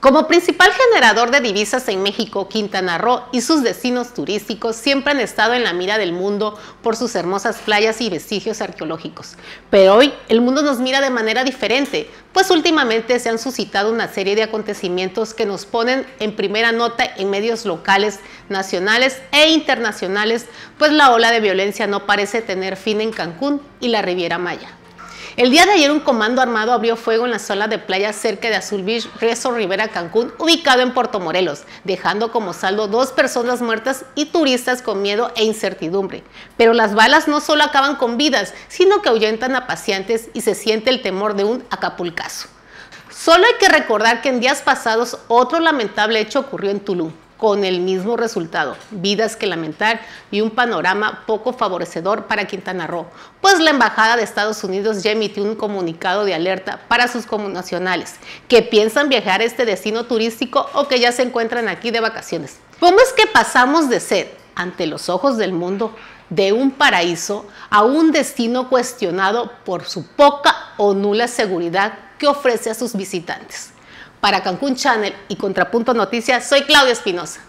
Como principal generador de divisas en México, Quintana Roo y sus destinos turísticos siempre han estado en la mira del mundo por sus hermosas playas y vestigios arqueológicos. Pero hoy el mundo nos mira de manera diferente, pues últimamente se han suscitado una serie de acontecimientos que nos ponen en primera nota en medios locales, nacionales e internacionales, pues la ola de violencia no parece tener fin en Cancún y la Riviera Maya. El día de ayer un comando armado abrió fuego en la zona de playa cerca de Azul Beach, Resort Riviera, Cancún, ubicado en Puerto Morelos, dejando como saldo 2 personas muertas y turistas con miedo e incertidumbre. Pero las balas no solo acaban con vidas, sino que ahuyentan a paseantes y se siente el temor de un acapulcazo. Solo hay que recordar que en días pasados otro lamentable hecho ocurrió en Tulum, con el mismo resultado, vidas que lamentar y un panorama poco favorecedor para Quintana Roo, pues la Embajada de Estados Unidos ya emitió un comunicado de alerta para sus connacionales que piensan viajar a este destino turístico o que ya se encuentran aquí de vacaciones. ¿Cómo es que pasamos de ser, ante los ojos del mundo, de un paraíso a un destino cuestionado por su poca o nula seguridad que ofrece a sus visitantes? Para Cancún Channel y Contrapunto Noticias, soy Claudia Espinosa.